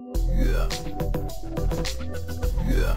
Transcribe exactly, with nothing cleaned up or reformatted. Yeah. Yeah.